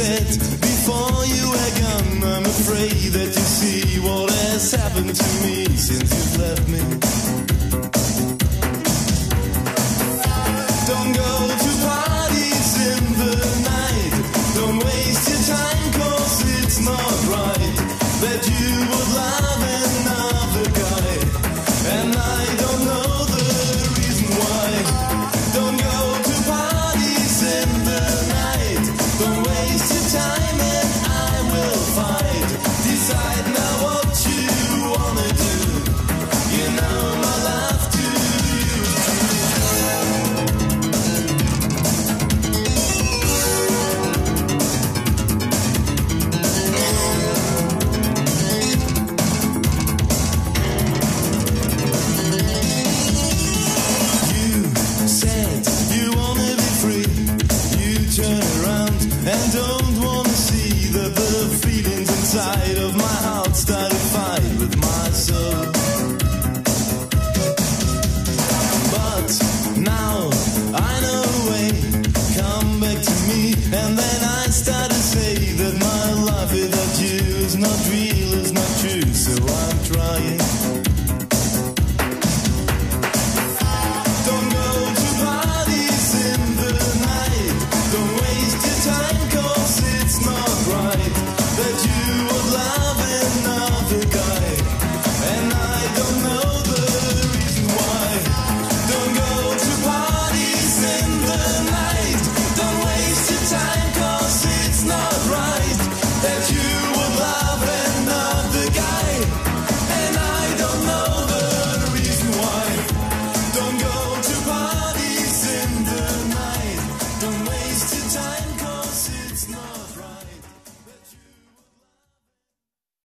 set before you were gone. I'm afraid that you see what has happened to me since you've left me. Don't go to parties in the night. Don't waste your time, cause it's not right that you would love another guy. And I don't know the reason why. Don't go to parties in the night. Don't waste your time and I will fight. Decide now what you wanna do. You know my love to you. You said you wanna be free. You turn around and don't wanna see that the feelings inside of my heart start to fight with my soul. But now